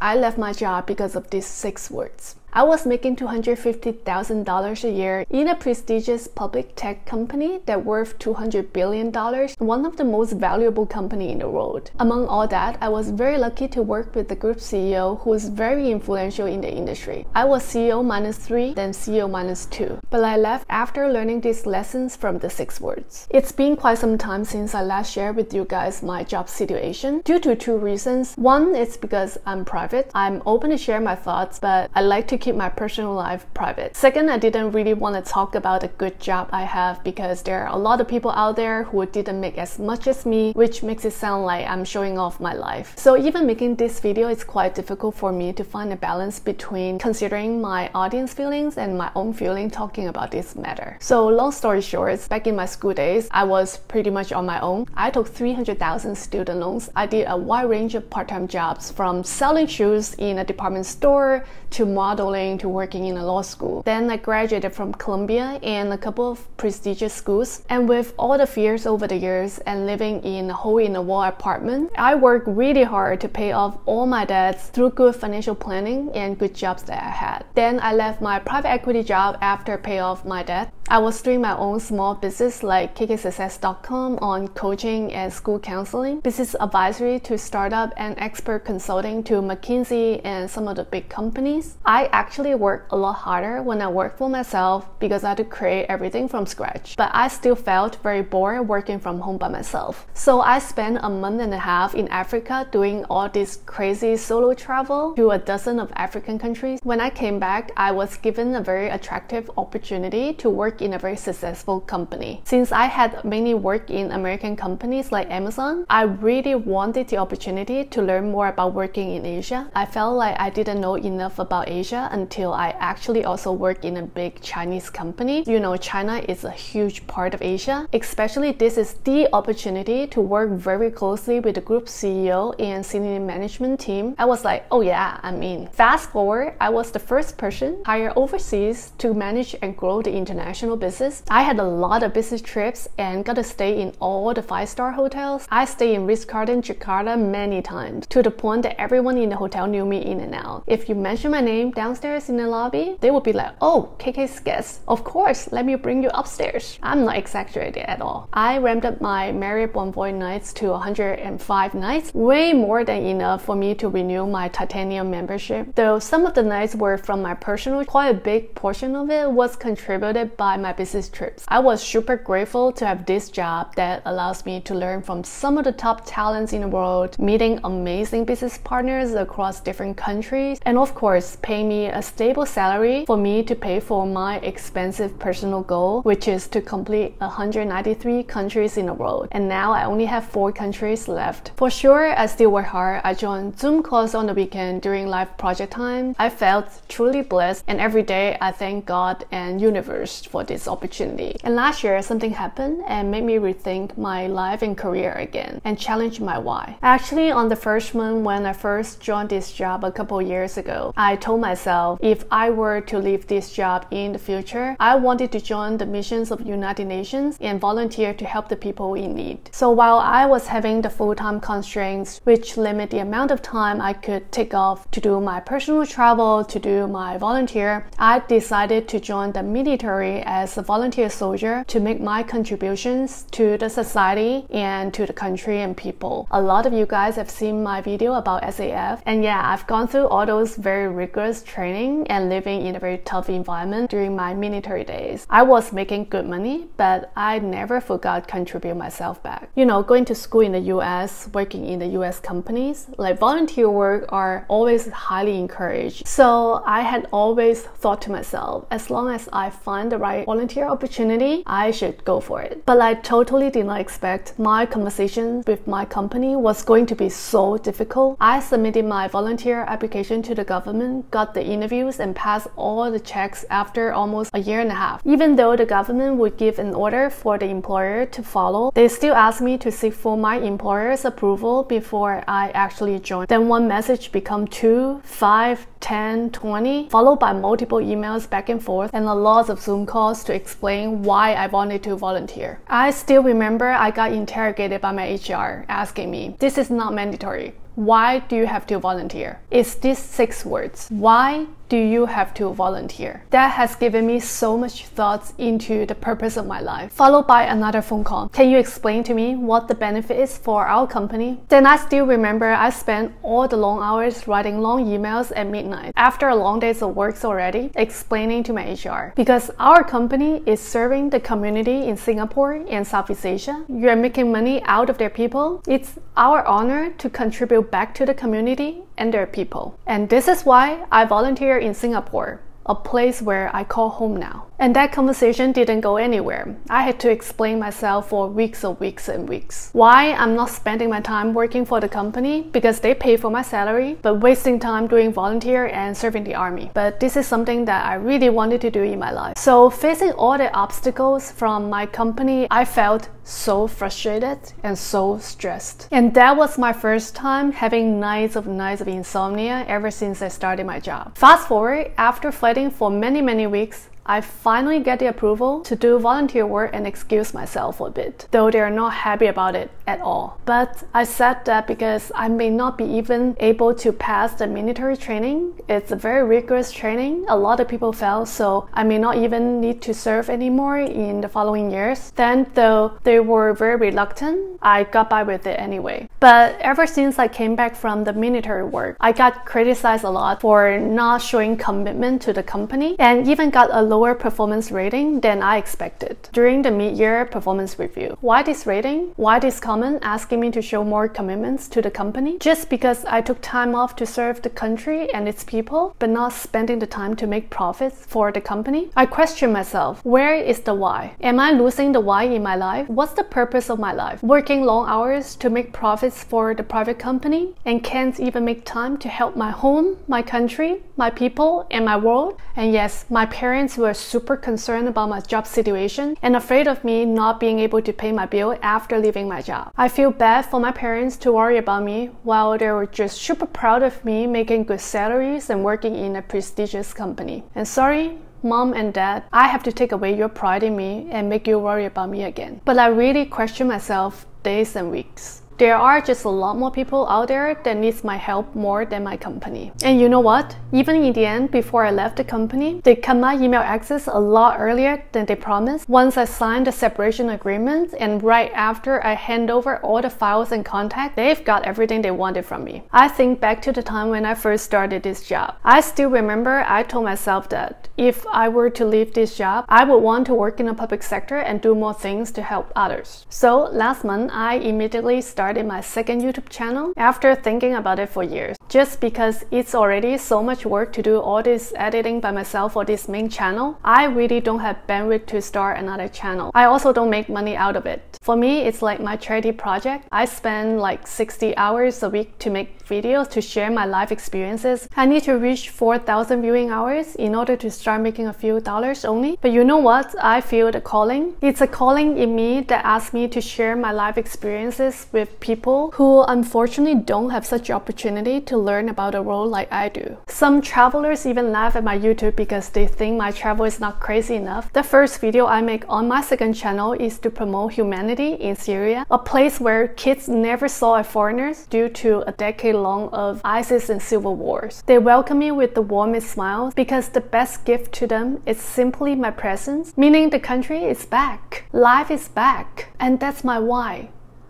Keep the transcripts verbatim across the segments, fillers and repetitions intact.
I left my job because of these six words. I was making two hundred fifty thousand dollars a year in a prestigious public tech company that worth two hundred billion dollars, one of the most valuable company in the world. Among all that, I was very lucky to work with the group C E O who is very influential in the industry. I was C E O minus three, then C E O minus two. But I left after learning these lessons from the six words. It's been quite some time since I last shared with you guys my job situation due to two reasons. One is because I'm private. I'm open to share my thoughts, but I like to keep my personal life private. Second, I didn't really want to talk about the good job I have because there are a lot of people out there who didn't make as much as me, which makes it sound like I'm showing off my life. So even making this video, it's quite difficult for me to find a balance between considering my audience feelings and my own feeling talking about this matter. So long story short, back in my school days, I was pretty much on my own. I took three hundred thousand student loans. I did a wide range of part-time jobs from selling shoes in a department store to model to working in a law school. Then I graduated from Columbia and a couple of prestigious schools, and with all the fears over the years and living in a hole-in-the-wall apartment, I worked really hard to pay off all my debts through good financial planning and good jobs that I had. Then I left my private equity job after pay off my debt. I was doing my own small business like k k success dot com on coaching and school counseling, business advisory to startup and expert consulting to McKinsey and some of the big companies. I actually worked a lot harder when I worked for myself because I had to create everything from scratch. But I still felt very bored working from home by myself. So I spent a month and a half in Africa doing all this crazy solo travel to a dozen of African countries. When I came back, I was given a very attractive opportunity to work in a very successful company. Since I had mainly worked in American companies like Amazon, I really wanted the opportunity to learn more about working in Asia. I felt like I didn't know enough about Asia until I actually also worked in a big Chinese company. You know, China is a huge part of Asia. Especially this is the opportunity to work very closely with the group C E O and senior management team. I was like, oh yeah, I'm in. Fast forward, I was the first person hired overseas to manage and grow the international business. I had a lot of business trips and got to stay in all the five-star hotels. I stayed in Ritz-Carlton, Jakarta many times, to the point that everyone in the hotel knew me in and out. If you mention my name downstairs in the lobby, they would be like, oh, K K's guest. Of course, let me bring you upstairs. I'm not exaggerating at all. I ramped up my Marriott Bonvoy nights to one hundred five nights, way more than enough for me to renew my titanium membership. Though some of the nights were from my personal, quite a big portion of it was contributed by my business trips. I was super grateful to have this job that allows me to learn from some of the top talents in the world, meeting amazing business partners across different countries, and of course, pay me a stable salary for me to pay for my expensive personal goal, which is to complete one hundred ninety-three countries in the world. And now I only have four countries left. For sure, I still work hard. I joined Zoom calls on the weekend during live project time. I felt truly blessed, and every day I thank God and universe for this opportunity. And last year, something happened and made me rethink my life and career again and challenge my why. Actually, on the freshman, when I first joined this job a couple years ago, I told myself if I were to leave this job in the future, I wanted to join the missions of United Nations and volunteer to help the people in need. So while I was having the full-time constraints, which limit the amount of time I could take off to do my personal travel, to do my volunteer, I decided to join the military as a volunteer soldier to make my contributions to the society and to the country and people. A lot of you guys have seen my video about S A F, and yeah, I've gone through all those very rigorous training and living in a very tough environment during my military days. I was making good money, but I never forgot to contribute myself back. You know, going to school in the U S, working in the U S companies, like volunteer work are always highly encouraged. So I had always thought to myself, as long as I find the right volunteer opportunity, I should go for it. But I totally did not expect my conversation with my company was going to be so difficult. I submitted my volunteer application to the government, got the interviews, and passed all the checks after almost a year and a half. Even though the government would give an order for the employer to follow, they still asked me to seek for my employer's approval before I actually joined. Then one message become two, five, ten, twenty, followed by multiple emails back and forth and a lot of Zoom calls to explain why I wanted to volunteer. I still remember I got interrogated by my H R asking me, this is not mandatory. Why do you have to volunteer? It's these six words. Why do you have to volunteer? That has given me so much thoughts into the purpose of my life, followed by another phone call. Can you explain to me what the benefit is for our company? Then I still remember I spent all the long hours writing long emails at midnight after a long days of works already, explaining to my H R. Because our company is serving the community in Singapore and Southeast Asia, you are making money out of their people. It's our honor to contribute back to the community and their people. And this is why I volunteer in Singapore, a place where I call home now. And that conversation didn't go anywhere. I had to explain myself for weeks and weeks and weeks. Why I'm not spending my time working for the company because they pay for my salary, but wasting time doing volunteer and serving the army. But this is something that I really wanted to do in my life. So facing all the obstacles from my company, I felt so frustrated and so stressed. And that was my first time having nights of nights of insomnia ever since I started my job. Fast forward, after fighting for many, many weeks, I finally get the approval to do volunteer work and excuse myself for a bit, though they are not happy about it at all. But I said that because I may not be even able to pass the military training. It's a very rigorous training. A lot of people fail, so I may not even need to serve anymore in the following years. Then, though they were very reluctant, I got by with it anyway. But ever since I came back from the military work, I got criticized a lot for not showing commitment to the company and even got a low lower performance rating than I expected during the mid-year performance review. Why this rating? Why this comment asking me to show more commitments to the company? Just because I took time off to serve the country and its people, but not spending the time to make profits for the company? I question myself, where is the why? Am I losing the why in my life? What's the purpose of my life? Working long hours to make profits for the private company and can't even make time to help my home, my country, my people, and my world? And yes, my parents were super concerned about my job situation and afraid of me not being able to pay my bill after leaving my job. I feel bad for my parents to worry about me while they were just super proud of me making good salaries and working in a prestigious company. And sorry, Mom and Dad, I have to take away your pride in me and make you worry about me again. But I really question myself days and weeks. There are just a lot more people out there that needs my help more than my company. And you know what? Even in the end, before I left the company, they cut my email access a lot earlier than they promised. Once I signed the separation agreement and right after I hand over all the files and contacts, they've got everything they wanted from me. I think back to the time when I first started this job. I still remember I told myself that if I were to leave this job, I would want to work in the public sector and do more things to help others. So last month, I immediately started in my second YouTube channel after thinking about it for years, just because it's already so much work to do all this editing by myself for this main channel. I really don't have bandwidth to start another channel. I also don't make money out of it. For me, it's like my charity project. I spend like sixty hours a week to make videos to share my life experiences. I need to reach four thousand viewing hours in order to start making a few dollars only. But you know what? I feel the calling. It's a calling in me that asks me to share my life experiences with people who unfortunately don't have such opportunity to learn about the world like I do. Some travelers even laugh at my YouTube because they think my travel is not crazy enough. The first video I make on my second channel is to promote humanity in Syria, a place where kids never saw foreigners due to a decade long of ISIS and civil wars. They welcome me with the warmest smiles because the best gift to them is simply my presence, meaning the country is back, life is back, and that's my why.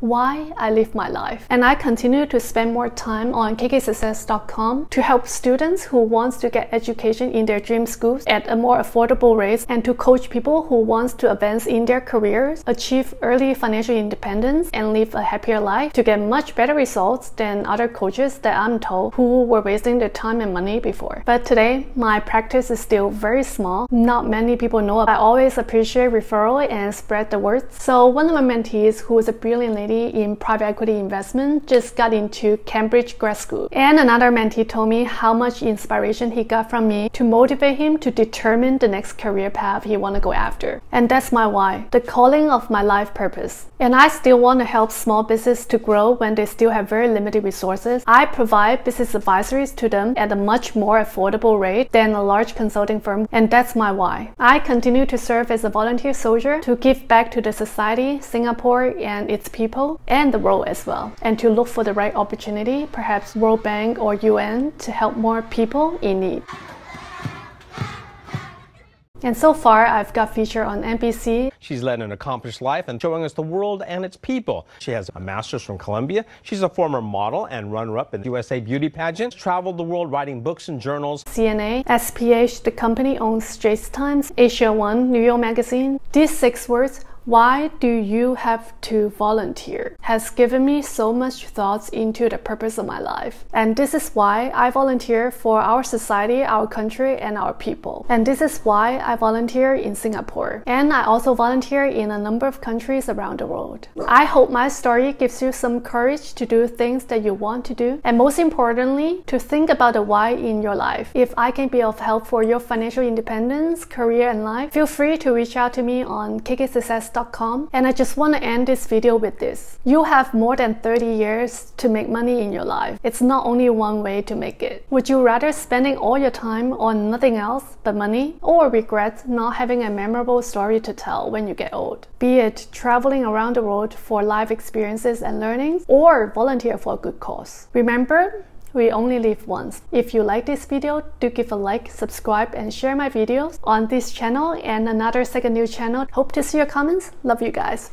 Why I live my life. And I continue to spend more time on k k success dot com to help students who wants to get education in their dream schools at a more affordable rate and to coach people who wants to advance in their careers, achieve early financial independence, and live a happier life to get much better results than other coaches that I'm told who were wasting their time and money before. But today, my practice is still very small. Not many people know. I always appreciate referral and spread the word. So one of my mentees, who is a brilliant lady in private equity investment, just got into Cambridge grad school. And another mentee told me how much inspiration he got from me to motivate him to determine the next career path he want to go after. And that's my why, the calling of my life purpose. And I still want to help small business to grow when they still have very limited resources. I provide business advisories to them at a much more affordable rate than a large consulting firm. And that's my why. I continue to serve as a volunteer soldier to give back to the society, Singapore, and its people. people and the world as well, and to look for the right opportunity, perhaps World Bank or U N, to help more people in need. And so far, I've got featured on N B C. She's led an accomplished life and showing us the world and its people. She has a master's from Columbia. She's a former model and runner-up in the U S A beauty pageant. Traveled the world writing books and journals. C N A, S P H, the company owns Straits Times, Asia One, New York Magazine. These six words, "Why do you have to volunteer?" has given me so much thoughts into the purpose of my life. And this is why I volunteer for our society, our country, and our people. And this is why I volunteer in Singapore. And I also volunteer in a number of countries around the world. I hope my story gives you some courage to do things that you want to do. And most importantly, to think about the why in your life. If I can be of help for your financial independence, career, and life, feel free to reach out to me on k k success dot com. And I just want to end this video with this. You have more than thirty years to make money in your life. It's not only one way to make it. Would you rather spending all your time on nothing else but money, or regret not having a memorable story to tell when you get old? Be it traveling around the world for life experiences and learnings, or volunteer for a good cause. Remember, we only live once. If you like this video, do give a like, subscribe, and share my videos on this channel and another second new channel. Hope to see your comments. Love you guys.